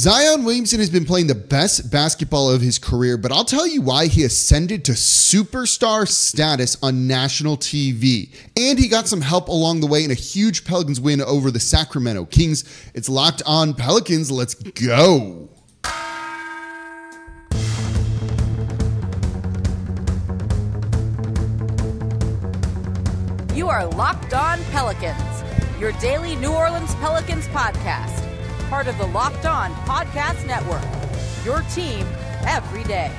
Zion Williamson has been playing the best basketball of his career, but I'll tell you why he ascended to superstar status on national TV. And he got some help along the way in a huge Pelicans win over the Sacramento Kings. It's Locked On Pelicans. Let's go. You are Locked On Pelicans, your daily New Orleans Pelicans podcast. Part of the Locked On Podcast Network, your team every day.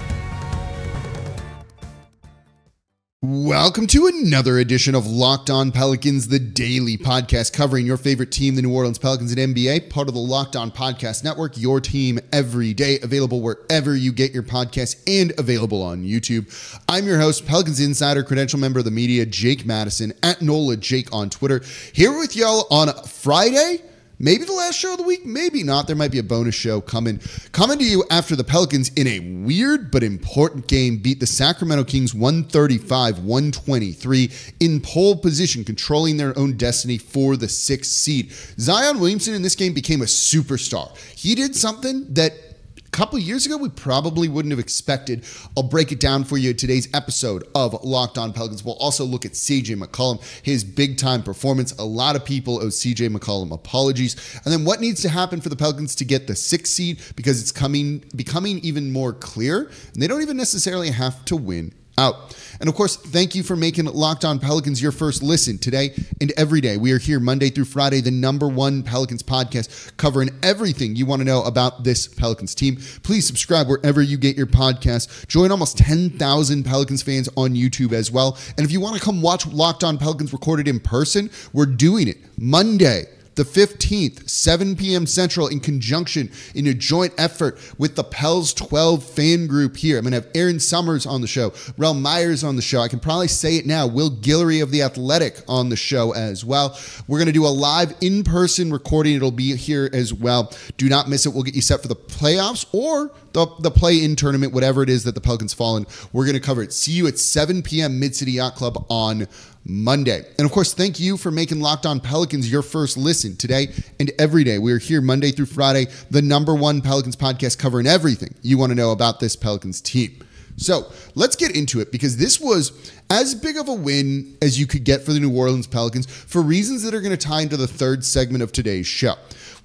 Welcome to another edition of Locked On Pelicans, the daily podcast covering your favorite team, the New Orleans Pelicans and NBA, part of the Locked On Podcast Network, your team every day, available wherever you get your podcasts and available on YouTube. I'm your host, Pelicans Insider, credential member of the media, Jake Madison, at Nola Jake on Twitter, here with y'all on Friday. Maybe the last show of the week, maybe not. There might be a bonus show coming to you after the Pelicans, in a weird but important game, beat the Sacramento Kings 135-123, in pole position, controlling their own destiny for the 6th seed. Zion Williamson in this game became a superstar. He did something that a couple years ago we probably wouldn't have expected. I'll break it down for you in today's episode of Locked On Pelicans. We'll also look at CJ McCollum, his big-time performance. A lot of people owe CJ McCollum apologies. And then what needs to happen for the Pelicans to get the 6th seed, because it's becoming even more clear, and they don't even necessarily have to win out. And of course, thank you for making Locked On Pelicans your first listen today and every day. We are here Monday through Friday, the #1 Pelicans podcast, covering everything you want to know about this Pelicans team. Please subscribe wherever you get your podcasts. Join almost 10,000 Pelicans fans on YouTube as well. And if you want to come watch Locked On Pelicans recorded in person, we're doing it Monday, the 15th, 7 p.m. Central, in conjunction, in a joint effort with the Pels 12 fan group here. I'm going to have Aaron Summers on the show, Rel Myers on the show. I can probably say it now. Will Guillory of The Athletic on the show as well. We're going to do a live in-person recording. It'll be here as well. Do not miss it. We'll get you set for the playoffs or the play-in tournament, whatever it is that the Pelicans fall in. We're going to cover it. See you at 7 p.m. Mid-City Yacht Club on Monday. And of course, thank you for making Locked On Pelicans your first listen today and every day. We're here Monday through Friday, the #1 Pelicans podcast, covering everything you want to know about this Pelicans team. So let's get into it, because this was as big of a win as you could get for the New Orleans Pelicans, for reasons that are going to tie into the third segment of today's show.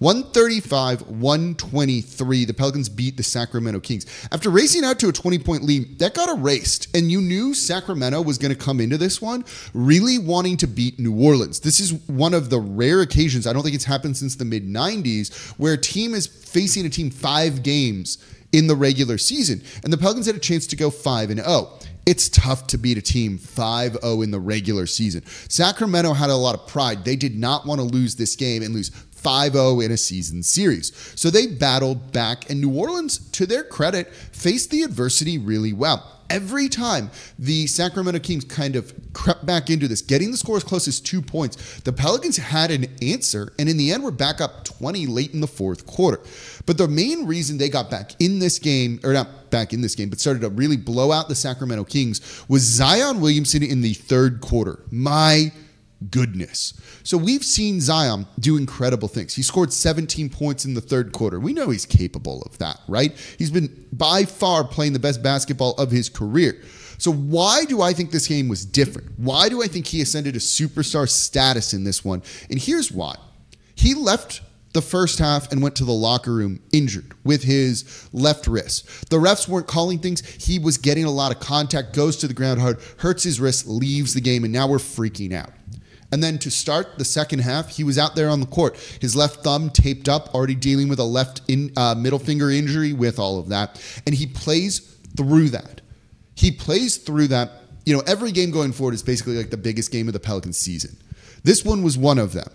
135-123, the Pelicans beat the Sacramento Kings. After racing out to a 20-point lead, that got erased, and you knew Sacramento was going to come into this one really wanting to beat New Orleans. This is one of the rare occasions, I don't think it's happened since the mid-'90s, where a team is facing a team 5 games in the regular season, and the Pelicans had a chance to go 5-0. It's tough to beat a team 5-0 in the regular season. Sacramento had a lot of pride. They did not want to lose this game and lose 5-0 in a season series. So they battled back, and New Orleans, to their credit, faced the adversity really well. Every time the Sacramento Kings kind of crept back into this, getting the score as close as 2 points, the Pelicans had an answer, and in the end were back up 20 late in the fourth quarter. But the main reason they got back in this game, or not back in this game, but started to really blow out the Sacramento Kings, was Zion Williamson in the third quarter. My goodness. So we've seen Zion do incredible things. He scored 17 points in the third quarter. We know he's capable of that, right? He's been by far playing the best basketball of his career. So why do I think this game was different? Why do I think he ascended to superstar status in this one? And here's why. He left the first half and went to the locker room injured with his left wrist. The refs weren't calling things. He was getting a lot of contact, goes to the ground hard, hurts his wrist, leaves the game, and now we're freaking out. And then to start the second half, he was out there on the court, his left thumb taped up, already dealing with a left middle finger injury, with all of that. And he plays through that. He plays through that. You know, every game going forward is basically like the biggest game of the Pelicans season. This one was one of them.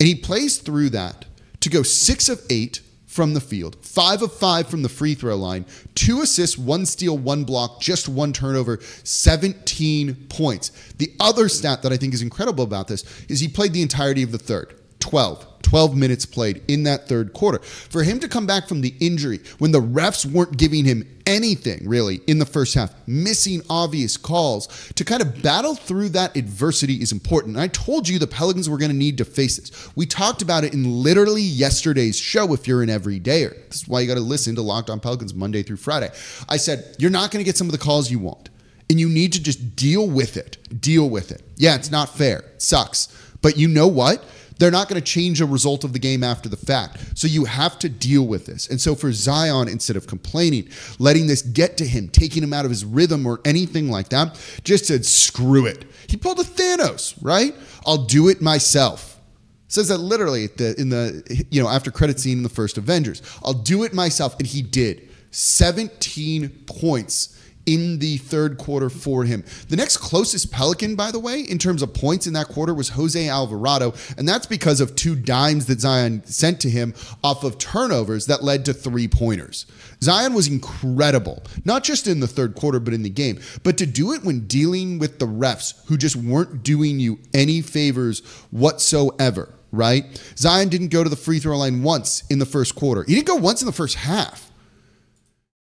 And he plays through that to go 6 of 8 from the field, 5 of 5 from the free throw line, 2 assists, 1 steal, 1 block, just 1 turnover, 17 points. The other stat that I think is incredible about this is he played the entirety of the third, 12, 12 minutes played in that third quarter. For him to come back from the injury when the refs weren't giving him anything really in the first half, missing obvious calls, to kind of battle through that adversity is important. And I told you the Pelicans were going to need to face this. We talked about it in literally yesterday's show. If you're an everydayer, this is why you got to listen to Locked On Pelicans Monday through Friday. I said, you're not going to get some of the calls you want, and you need to just deal with it. Deal with it. Yeah, it's not fair. It sucks. But you know what? They're not going to change a result of the game after the fact. So you have to deal with this. And so for Zion, instead of complaining, letting this get to him, taking him out of his rhythm or anything like that, just said, screw it. He pulled a Thanos, right? I'll do it myself. Says that literally in the after credit scene in the first Avengers. I'll do it myself. And he did. 17 points in the third quarter for him. The next closest Pelican, by the way, in terms of points in that quarter was Jose Alvarado, and that's because of two dimes that Zion sent to him off of turnovers that led to three-pointers. Zion was incredible, not just in the third quarter, but in the game. But to do it when dealing with the refs who just weren't doing you any favors whatsoever, right? Zion didn't go to the free throw line once in the first quarter. He didn't go once in the first half.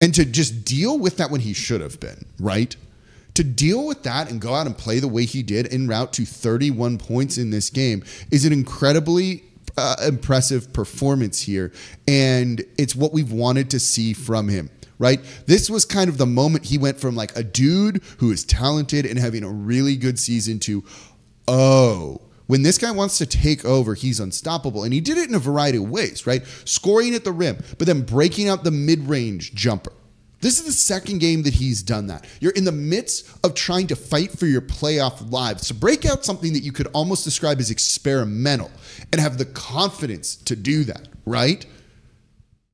And to just deal with that when he should have been, right? To deal with that and go out and play the way he did en route to 31 points in this game is an incredibly impressive performance here. And it's what we've wanted to see from him, right? This was kind of the moment he went from like a dude who is talented and having a really good season to, oh, when this guy wants to take over, he's unstoppable. And he did it in a variety of ways, right? Scoring at the rim, but then breaking out the mid-range jumper. This is the second game that he's done that. You're in the midst of trying to fight for your playoff lives, to break out something that you could almost describe as experimental and have the confidence to do that, right?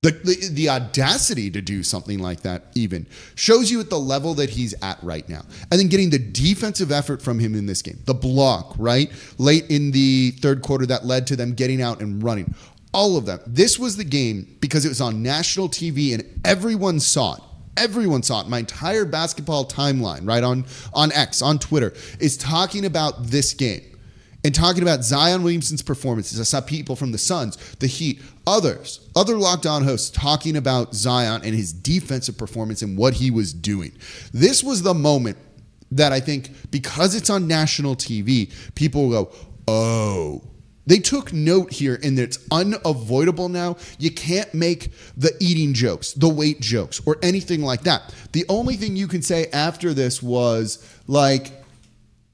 The audacity to do something like that even shows you at the level that he's at right now. And then getting the defensive effort from him in this game, the block, right? Late in the third quarter that led to them getting out and running. All of them. This was the game because it was on national TV and everyone saw it. Everyone saw it. My entire basketball timeline, right, on X, on Twitter, is talking about this game and talking about Zion Williamson's performances. I saw people from the Suns, the Heat, other Locked On hosts talking about Zion and his defensive performance and what he was doing. This was the moment that I think, because it's on national TV, people will go, oh. They took note here, and it's unavoidable now. You can't make the eating jokes, the weight jokes, or anything like that. The only thing you can say after this was, like,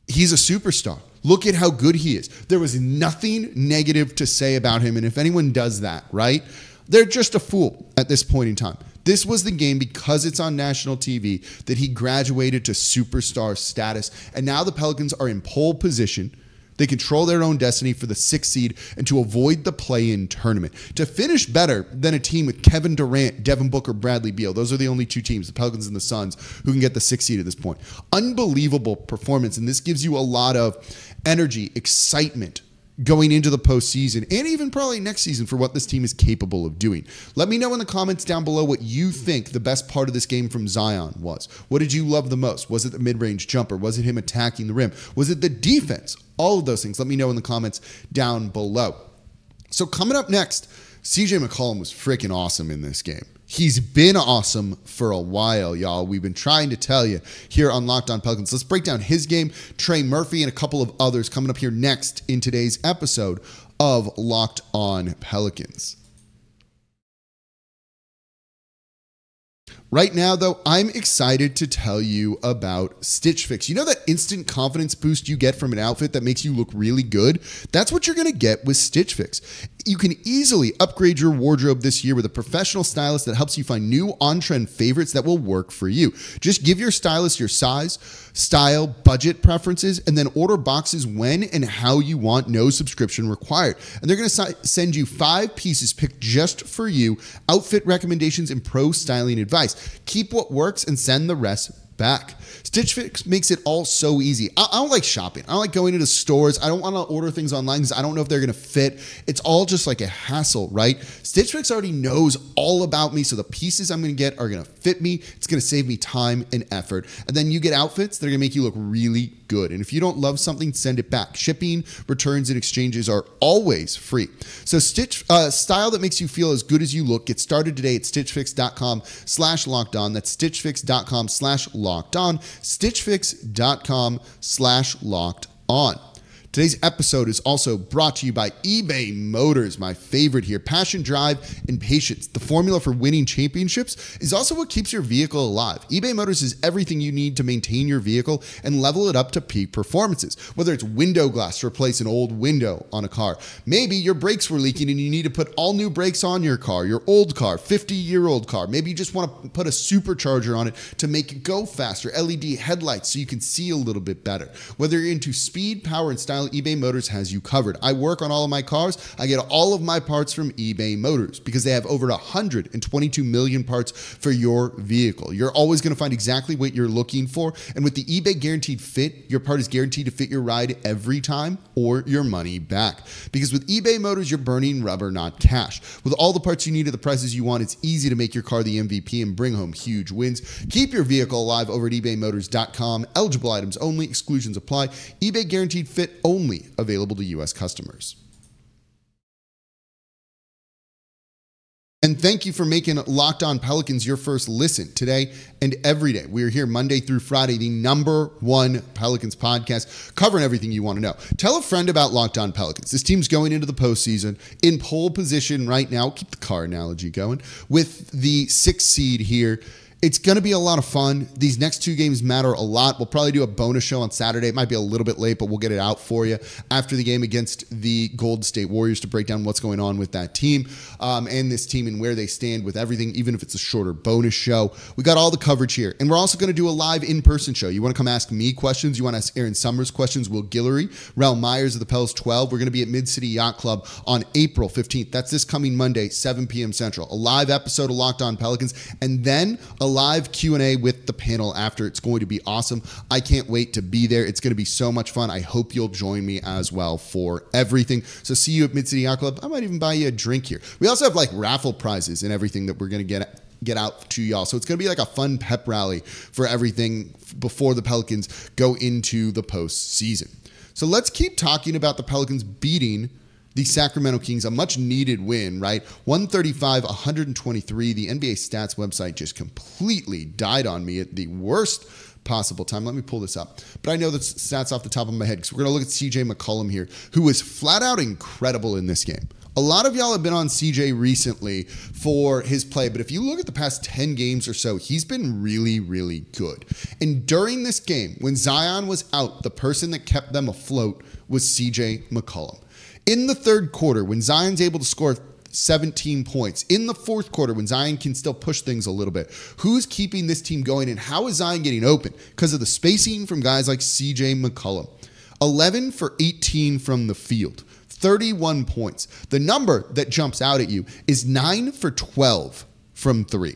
he's a superstar. Look at how good he is. There was nothing negative to say about him. And if anyone does that, right, they're just a fool at this point in time. This was the game, because it's on national TV, that he graduated to superstar status. And now the Pelicans are in pole position. They control their own destiny for the 6th seed and to avoid the play-in tournament. To finish better than a team with Kevin Durant, Devin Booker, Bradley Beal. Those are the only two teams, the Pelicans and the Suns, who can get the 6th seed at this point. Unbelievable performance, and this gives you a lot of energy, excitement going into the postseason and even probably next season for what this team is capable of doing. Let me know in the comments down below what you think the best part of this game from Zion was. What did you love the most? Was it the mid-range jumper? Was it him attacking the rim? Was it the defense? All of those things. Let me know in the comments down below. So coming up next, CJ McCollum was freaking awesome in this game. He's been awesome for a while, y'all. We've been trying to tell you here on Locked On Pelicans. Let's break down his game, Trey Murphy, and a couple of others coming up here next in today's episode of Locked On Pelicans. Right now, though, I'm excited to tell you about Stitch Fix. You know that instant confidence boost you get from an outfit that makes you look really good? That's what you're going to get with Stitch Fix. You can easily upgrade your wardrobe this year with a professional stylist that helps you find new on-trend favorites that will work for you. Just give your stylist your size, style, budget preferences, and then order boxes when and how you want. No subscription required. And they're going to send you 5 pieces picked just for you, outfit recommendations, and pro styling advice. Keep what works and send the rest back. Stitch Fix makes it all so easy. I don't like shopping. I don't like going into stores. I don't want to order things online because I don't know if they're going to fit. It's all just like a hassle, right? Stitch Fix already knows all about me, so the pieces I'm going to get are going to fit me. It's going to save me time and effort. And then you get outfits that are going to make you look really good. And if you don't love something, send it back. Shipping, returns, and exchanges are always free. So style that makes you feel as good as you look. Get started today at stitchfix.com/lockedon. That's stitchfix.com/lockedon. Stitchfix.com/lockedon. Today's episode is also brought to you by eBay Motors, my favorite here. Passion, drive, and patience. The formula for winning championships is also what keeps your vehicle alive. eBay Motors is everything you need to maintain your vehicle and level it up to peak performances. Whether it's window glass to replace an old window on a car, maybe your brakes were leaking and you need to put all new brakes on your car, your old car, 50-year-old car. Maybe you just want to put a supercharger on it to make it go faster, LED headlights so you can see a little bit better. Whether you're into speed, power, and style, eBay Motors has you covered. I work on all of my cars. I get all of my parts from eBay Motors because they have over 122 million parts for your vehicle. You're always going to find exactly what you're looking for. And with the eBay Guaranteed Fit, your part is guaranteed to fit your ride every time or your money back. Because with eBay Motors, you're burning rubber, not cash. With all the parts you need at the prices you want, it's easy to make your car the MVP and bring home huge wins. Keep your vehicle alive over at ebaymotors.com. Eligible items only. Exclusions apply. eBay Guaranteed Fit only available to U.S. customers. And thank you for making Locked On Pelicans your first listen today and every day. We are here Monday through Friday, the #1 Pelicans podcast, covering everything you want to know. Tell a friend about Locked On Pelicans. This team's going into the postseason in pole position right now. Keep the car analogy going with the 6th seed here. It's going to be a lot of fun. These next 2 games matter a lot. We'll probably do a bonus show on Saturday. It might be a little bit late, but we'll get it out for you after the game against the Golden State Warriors to break down what's going on with that team and this team and where they stand with everything, even if it's a shorter bonus show. We got all the coverage here. And we're also going to do a live in-person show. You want to come ask me questions? You want to ask Aaron Summers questions? Will Guillory, Rel Myers of the Pels 12. We're going to be at Mid-City Yacht Club on April 15th. That's this coming Monday, 7 p.m. Central. A live episode of Locked On Pelicans. And then a live Q&A with the panel after. It's going to be awesome. I can't wait to be there. It's going to be so much fun. I hope you'll join me as well for everything. So see you at Mid-City Yacht Club. I might even buy you a drink here. We also have like raffle prizes and everything that we're going to get out to y'all. So it's going to be like a fun pep rally for everything before the Pelicans go into the postseason. So let's keep talking about the Pelicans beating the Sacramento Kings, a much-needed win, right? 135-123. The NBA stats website just completely died on me at the worst possible time. Let me pull this up. But I know the stats off the top of my head because we're going to look at CJ McCollum here, who was flat-out incredible in this game. A lot of y'all have been on CJ recently for his play, but if you look at the past 10 games or so, he's been really, really good. And during this game, when Zion was out, the person that kept them afloat was CJ McCollum. In the 3rd quarter, when Zion's able to score 17 points, in the 4th quarter, when Zion can still push things a little bit, who's keeping this team going and how is Zion getting open? Because of the spacing from guys like CJ McCollum. 11 for 18 from the field, 31 points. The number that jumps out at you is 9 for 12 from 3.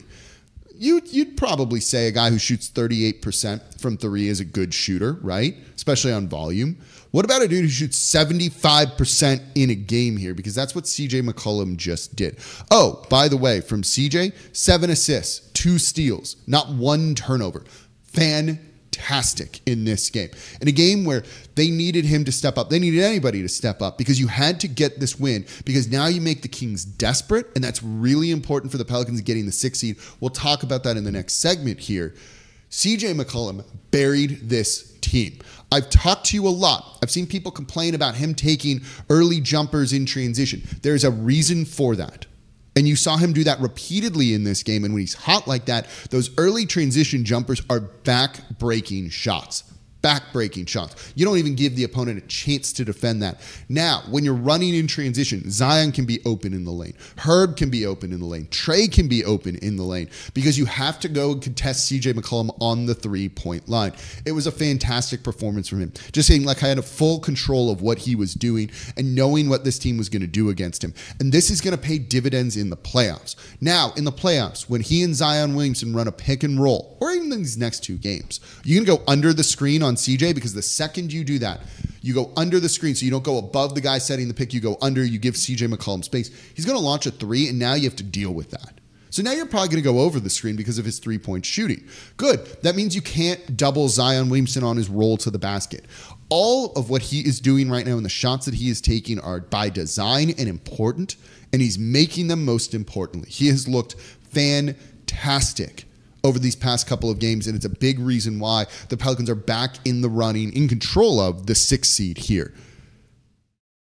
You'd probably say a guy who shoots 38% from 3 is a good shooter, right? Especially on volume. What about a dude who shoots 75% in a game here? Because that's what CJ McCollum just did. Oh, by the way, from CJ, 7 assists, 2 steals, not 1 turnover. Fantastic in this game. In a game where they needed him to step up. They needed anybody to step up because you had to get this win because now you make the Kings desperate, and that's really important for the Pelicans getting the 6th seed. We'll talk about that in the next segment here. CJ McCollum buried this team. I've talked to you a lot. I've seen people complain about him taking early jumpers in transition. There's a reason for that. And you saw him do that repeatedly in this game. And when he's hot like that, those early transition jumpers are back-breaking shots. back-breaking shots. You don't even give the opponent a chance to defend that. Now, when you're running in transition, Zion can be open in the lane. Herb can be open in the lane. Trey can be open in the lane because you have to go and contest CJ McCollum on the three-point line. It was a fantastic performance from him. Just saying, like, I had a full control of what he was doing and knowing what this team was going to do against him. And this is going to pay dividends in the playoffs. Now, in the playoffs, when he and Zion Williamson run a pick and roll, or even these next two games, you can go under the screen on CJ, because the second you do that, you go under the screen, so you don't go above the guy setting the pick. You go under, you give CJ McCollum space. He's going to launch a three, and now you have to deal with that. So now you're probably going to go over the screen because of his three-point shooting. Good. That means you can't double Zion Williamson on his roll to the basket. All of what he is doing right now and the shots that he is taking are by design and important, and he's making them most importantly. He has looked fantastic over these past couple of games, and it's a big reason why the Pelicans are back in the running, in control of the 6th seed here.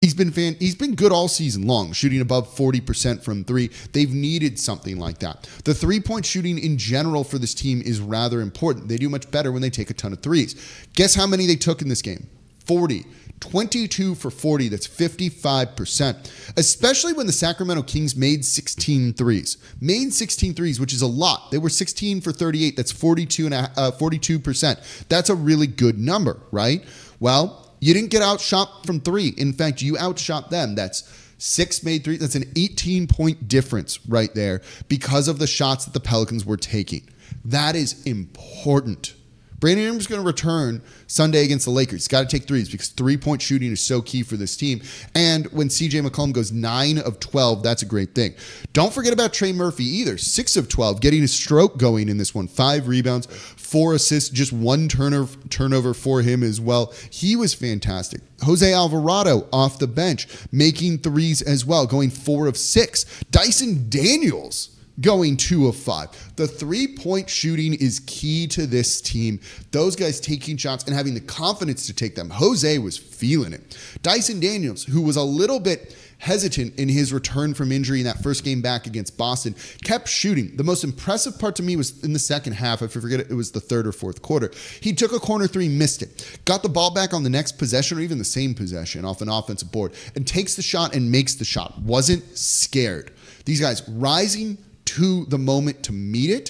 He's been good all season long, shooting above 40% from three. They've needed something like that. The three-point shooting in general for this team is rather important. They do much better when they take a ton of threes. Guess how many they took in this game? 40. 22 for 40, that's 55%, especially when the Sacramento Kings made 16 threes. Made 16 threes, which is a lot. They were 16 for 38, that's 42%. That's a really good number, right? Well, you didn't get outshot from three. In fact, you outshot them. That's 6 made threes. That's an 18-point difference right there because of the shots that the Pelicans were taking. That is important. Brandon Ingram is going to return Sunday against the Lakers. He's got to take threes because three-point shooting is so key for this team. And when CJ McCollum goes 9 of 12, that's a great thing. Don't forget about Trey Murphy either. 6 of 12, getting a stroke going in this one. 5 rebounds, 4 assists, just one turnover for him as well. He was fantastic. Jose Alvarado off the bench, making threes as well, going 4 of 6. Dyson Daniels going 2 of 5. The three-point shooting is key to this team. Those guys taking shots and having the confidence to take them. Jose was feeling it. Dyson Daniels, who was a little bit hesitant in his return from injury in that first game back against Boston, kept shooting. The most impressive part to me was in the second half. I forget it was the third or fourth quarter. He took a corner three, missed it, got the ball back on the next possession or even the same possession off an offensive board, and takes the shot and makes the shot. Wasn't scared. These guys rising to the moment to meet it,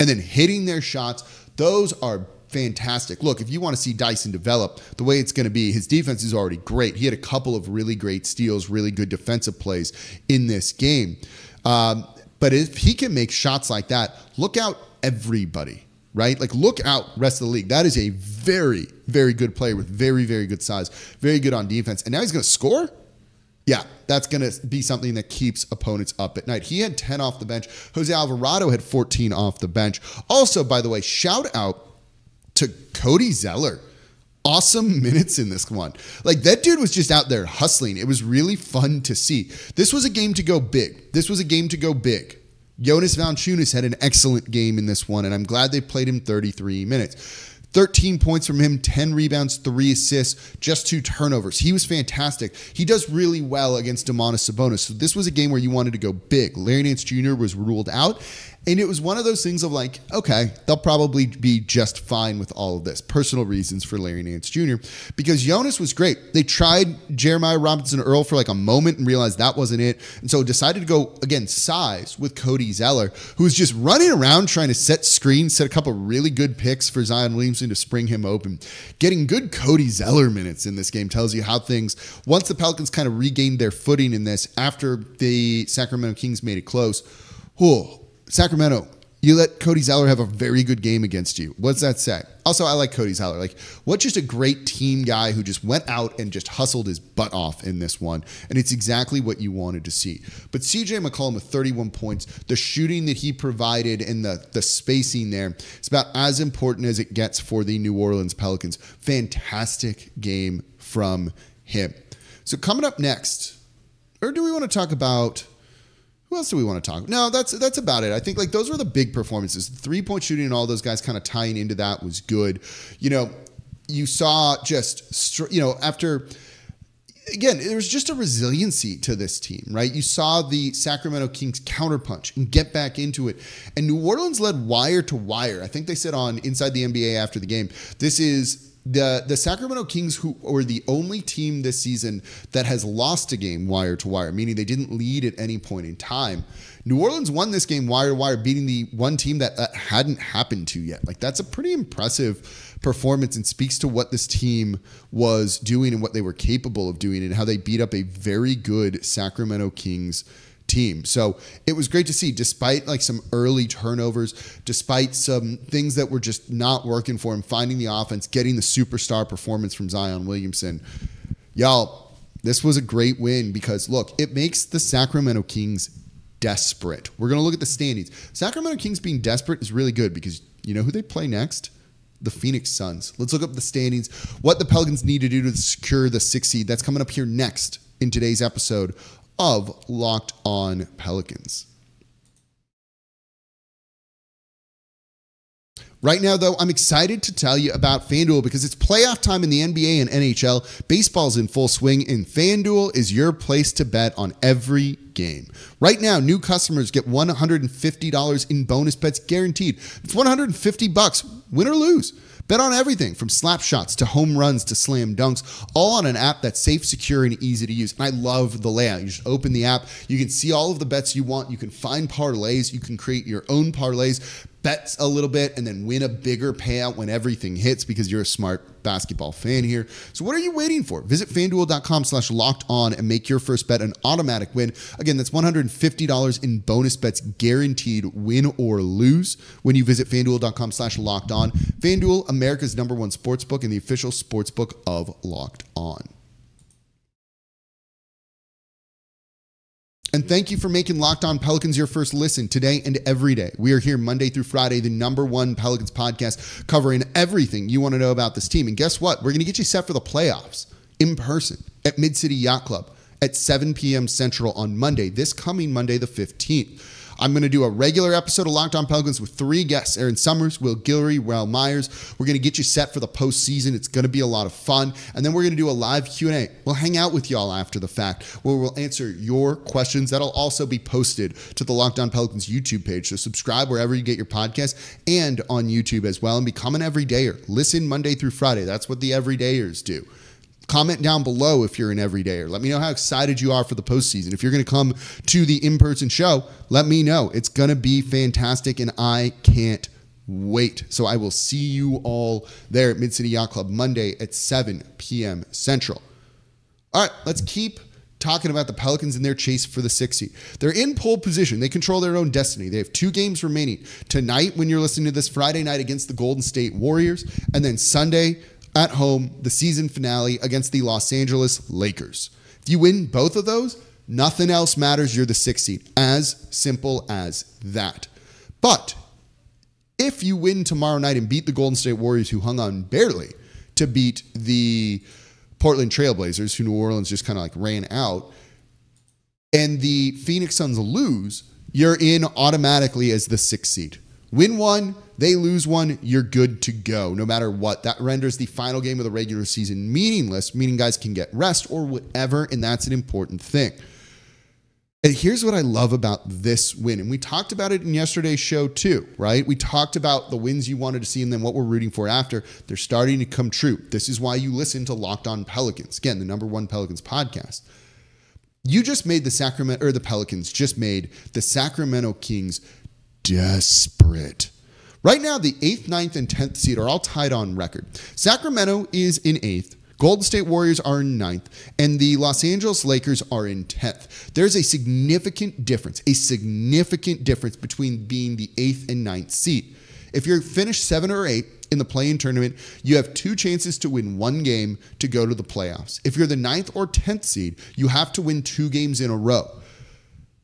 and then hitting their shots. Those are fantastic. Look, if you want to see Dyson develop, the way it's going to be, his defense is already great. He had a couple of really great steals, really good defensive plays in this game. But if he can make shots like that, look out everybody, right? Like, look out rest of the league. That is a very, very good player with very, very good size, very good on defense. And now he's going to score? Yeah, that's going to be something that keeps opponents up at night. He had 10 off the bench. Jose Alvarado had 14 off the bench. Also, by the way, shout out to Cody Zeller. Awesome minutes in this one. Like, that dude was just out there hustling. It was really fun to see. This was a game to go big. Jonas Valanciunas had an excellent game in this one, and I'm glad they played him 33 minutes. 13 points from him, 10 rebounds, 3 assists, just 2 turnovers. He was fantastic. He does really well against Domantas Sabonis. So this was a game where you wanted to go big. Larry Nance Jr. was ruled out. And it was one of those things of like, okay, they'll probably be just fine with all of this. Personal reasons for Larry Nance Jr. Because Jonas was great. They tried Jeremiah Robinson Earl for like a moment and realized that wasn't it. And so decided to go, again, size with Cody Zeller, who was just running around trying to set screens, set a couple really good picks for Zion Williamson to spring him open. Getting good Cody Zeller minutes in this game tells you how things, once the Pelicans kind of regained their footing in this after the Sacramento Kings made it close, Sacramento, you let Cody Zeller have a very good game against you. What's that say? Also, I like Cody Zeller. Like, what's just a great team guy who just went out and just hustled his butt off in this one. And it's exactly what you wanted to see. But CJ McCollum with 31 points, the shooting that he provided and the spacing there, it's about as important as it gets for the New Orleans Pelicans. Fantastic game from him. So coming up next, or do we want to talk about... Who else do we want to talk about? No, that's about it. I think like those were the big performances. The three-point shooting and all those guys kind of tying into that was good. You know, you saw just, you know, after again, there was just a resiliency to this team, right? You saw the Sacramento Kings counterpunch and get back into it. And New Orleans led wire to wire. I think they said on Inside the NBA after the game, this is the Sacramento Kings who are the only team this season that has lost a game wire to wire, meaning they didn't lead at any point in time. New Orleans won this game wire to wire, beating the one team that hadn't happened to yet. Like, that's a pretty impressive performance and speaks to what this team was doing and what they were capable of doing and how they beat up a very good Sacramento Kings team. So it was great to see, despite like some early turnovers, despite some things that were just not working for him, finding the offense, getting the superstar performance from Zion Williamson. Y'all, this was a great win because, look, it makes the Sacramento Kings desperate. We're going to look at the standings. Sacramento Kings being desperate is really good because you know who they play next? The Phoenix Suns. Let's look up the standings, what the Pelicans need to do to secure the 6th seed. That's coming up here next in today's episode of Locked On Pelicans. Right now, though, I'm excited to tell you about FanDuel because it's playoff time in the NBA and NHL. Baseball's in full swing, and FanDuel is your place to bet on every game. Right now, new customers get $150 in bonus bets guaranteed. It's $150, win or lose. Bet on everything from slap shots to home runs to slam dunks, all on an app that's safe, secure, and easy to use. And I love the layout. You just open the app. You can see all of the bets you want. You can find parlays. You can create your own parlays, bets a little bit, and then win a bigger payout when everything hits because you're a smart basketball fan here. So what are you waiting for? Visit FanDuel.com/lockedon and make your first bet an automatic win. Again, that's $150 in bonus bets guaranteed, win or lose, when you visit FanDuel.com/lockedon. FanDuel, America's #1 sportsbook and the official sportsbook of Locked On. And thank you for making Locked On Pelicans your first listen today and every day. We are here Monday through Friday, the #1 Pelicans podcast, covering everything you want to know about this team. And guess what? We're going to get you set for the playoffs in person at Mid-City Yacht Club at 7 p.m. Central on Monday, this coming Monday, the 15th. I'm going to do a regular episode of Locked On Pelicans with 3 guests, Aaron Summers, Will Guillory, Rel Myers. We're going to get you set for the postseason. It's going to be a lot of fun. And then we're going to do a live Q&A. We'll hang out with y'all after the fact where we'll answer your questions. That'll also be posted to the Locked On Pelicans YouTube page. So subscribe wherever you get your podcast and on YouTube as well. And become an everydayer. Listen Monday through Friday. That's what the everydayers do. Comment down below if you're an everydayer. Let me know how excited you are for the postseason. If you're going to come to the in-person show, let me know. It's going to be fantastic, and I can't wait. So I will see you all there at Mid-City Yacht Club Monday at 7 p.m. Central. All right, let's keep talking about the Pelicans and their chase for the 6th seed. They're in pole position. They control their own destiny. They have 2 games remaining. Tonight, when you're listening to this, Friday night against the Golden State Warriors, and then Sunday at home, the season finale against the Los Angeles Lakers. If you win both of those, nothing else matters. You're the 6th seed. As simple as that. But if you win tomorrow night and beat the Golden State Warriors, who hung on barely to beat the Portland Trailblazers, who New Orleans just kind of like ran out, and the Phoenix Suns lose, you're in automatically as the 6th seed. Win 1, they lose 1, you're good to go, no matter what. That renders the final game of the regular season meaningless, meaning guys can get rest or whatever, and that's an important thing. And here's what I love about this win, and we talked about it in yesterday's show too, right? We talked about the wins you wanted to see and then what we're rooting for after. They're starting to come true. This is why you listen to Locked On Pelicans. Again, the #1 Pelicans podcast. You just made the Pelicans just made the Sacramento Kings desperate. Right now, the 8th, 9th, and 10th seed are all tied on record. Sacramento is in 8th, Golden State Warriors are in 9th, and the Los Angeles Lakers are in 10th. There's a significant difference between being the 8th and 9th seed. If you're finished 7 or 8 in the play-in tournament, you have 2 chances to win 1 game to go to the playoffs. If you're the 9th or 10th seed, you have to win 2 games in a row.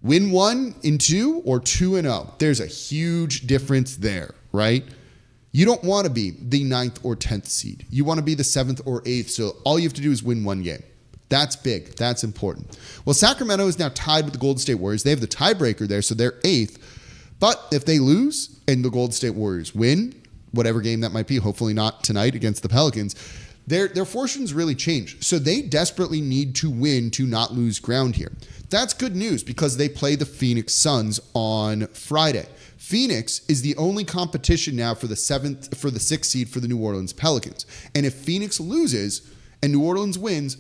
Win 1 and 2 or 2 and 0. There's a huge difference there, right? You don't want to be the 9th or 10th seed. You want to be the 7th or 8th. So all you have to do is win 1 game. That's big. That's important. Well, Sacramento is now tied with the Golden State Warriors. They have the tiebreaker there, so they're 8th. But if they lose and the Golden State Warriors win, whatever game that might be, hopefully not tonight against the Pelicans, Their fortunes really change. So they desperately need to win to not lose ground here. That's good news because they play the Phoenix Suns on Friday. Phoenix is the only competition now for the sixth seed for the New Orleans Pelicans. And if Phoenix loses and New Orleans wins,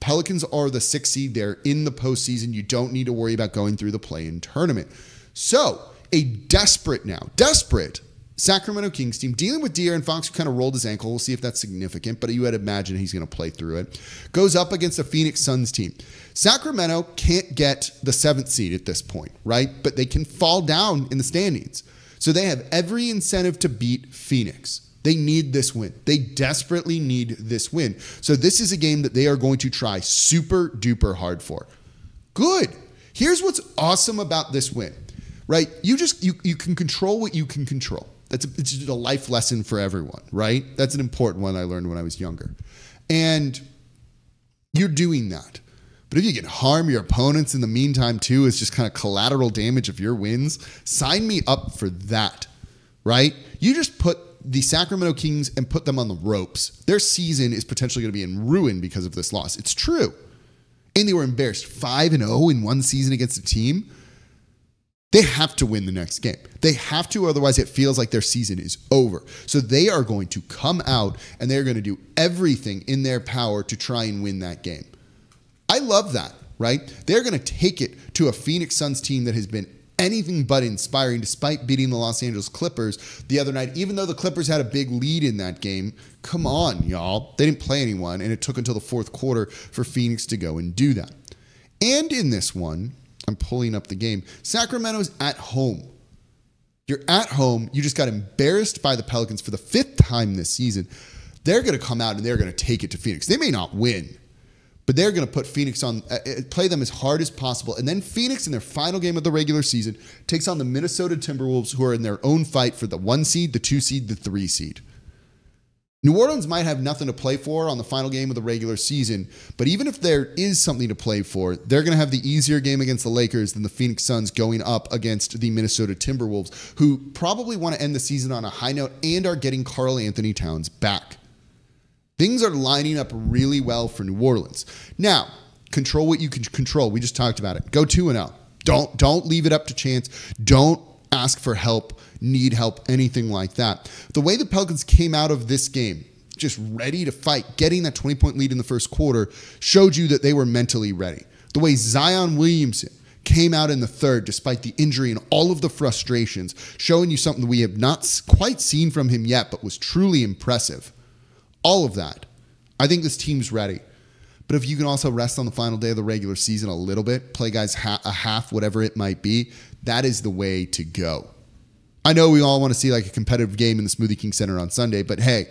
Pelicans are the sixth seed there in the postseason. You don't need to worry about going through the play-in tournament. So a desperate Sacramento Kings team dealing with De'Aaron Fox, who kind of rolled his ankle. We'll see if that's significant, but you would imagine he's going to play through it. Goes up against the Phoenix Suns team. Sacramento can't get the seventh seed at this point, right? But they can fall down in the standings. So they have every incentive to beat Phoenix. They need this win. They desperately need this win. So this is a game that they are going to try super duper hard for. Good. Here's what's awesome about this win, right? You can control what you can control. It's just a life lesson for everyone, right? That's an important one I learned when I was younger. And you're doing that. But if you can harm your opponents in the meantime too, it's just kind of collateral damage of your wins. Sign me up for that, right? You just put the Sacramento Kings and put them on the ropes. Their season is potentially going to be in ruin because of this loss. It's true. And they were embarrassed 5-0 in one season against a team. They have to win the next game. They have to, otherwise it feels like their season is over. So they are going to come out and they're going to do everything in their power to try and win that game. I love that, right? They're going to take it to a Phoenix Suns team that has been anything but inspiring despite beating the Los Angeles Clippers the other night, even though the Clippers had a big lead in that game. Come on, y'all. They didn't play anyone, and it took until the fourth quarter for Phoenix to go and do that. And in this one, I'm pulling up the game. Sacramento's at home. You're at home. You just got embarrassed by the Pelicans for the fifth time this season. They're going to come out and they're going to take it to Phoenix. They may not win, but they're going to put Phoenix on, play them as hard as possible. And then Phoenix in their final game of the regular season takes on the Minnesota Timberwolves, who are in their own fight for the 1 seed, the 2 seed, the 3 seed. New Orleans might have nothing to play for on the final game of the regular season, but even if there is something to play for, they're going to have the easier game against the Lakers than the Phoenix Suns going up against the Minnesota Timberwolves, who probably want to end the season on a high note and are getting Karl Anthony Towns back. Things are lining up really well for New Orleans. Now, control what you can control. We just talked about it. Go 2-0. Don't leave it up to chance. Don't ask for help, need help, anything like that. The way the Pelicans came out of this game, just ready to fight, getting that 20-point lead in the first quarter, showed you that they were mentally ready. The way Zion Williamson came out in the third, despite the injury and all of the frustrations, showing you something that we have not quite seen from him yet, but was truly impressive. All of that. I think this team's ready. But if you can also rest on the final day of the regular season a little bit, play guys a half, whatever it might be, that is the way to go. I know we all want to see like a competitive game in the Smoothie King Center on Sunday, but hey,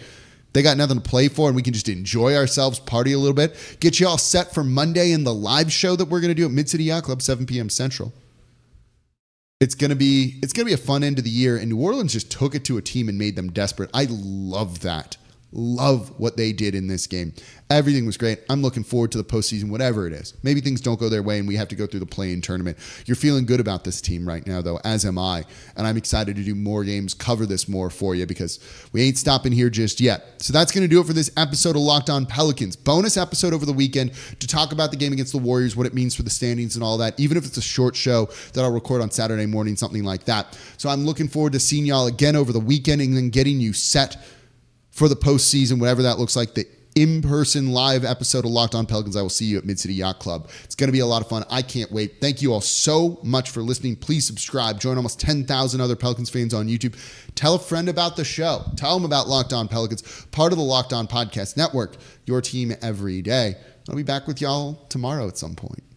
they got nothing to play for and we can just enjoy ourselves, party a little bit, get you all set for Monday and the live show that we're going to do at Mid-City Yacht Club, 7 p.m. Central. It's going to be a fun end of the year, and New Orleans just took it to a team and made them desperate. I love that. Love what they did in this game. Everything was great. I'm looking forward to the postseason, whatever it is. Maybe things don't go their way and we have to go through the play-in tournament. You're feeling good about this team right now, though, as am I. And I'm excited to do more games, cover this more for you, because we ain't stopping here just yet. So that's going to do it for this episode of Locked On Pelicans. Bonus episode over the weekend to talk about the game against the Warriors, what it means for the standings and all that, even if it's a short show that I'll record on Saturday morning, something like that. So I'm looking forward to seeing y'all again over the weekend and then getting you set for the postseason, whatever that looks like, the in-person live episode of Locked On Pelicans. I will see you at Mid-City Yacht Club. It's going to be a lot of fun. I can't wait. Thank you all so much for listening. Please subscribe. Join almost 10,000 other Pelicans fans on YouTube. Tell a friend about the show. Tell them about Locked On Pelicans, part of the Locked On Podcast Network, your team every day. I'll be back with y'all tomorrow at some point.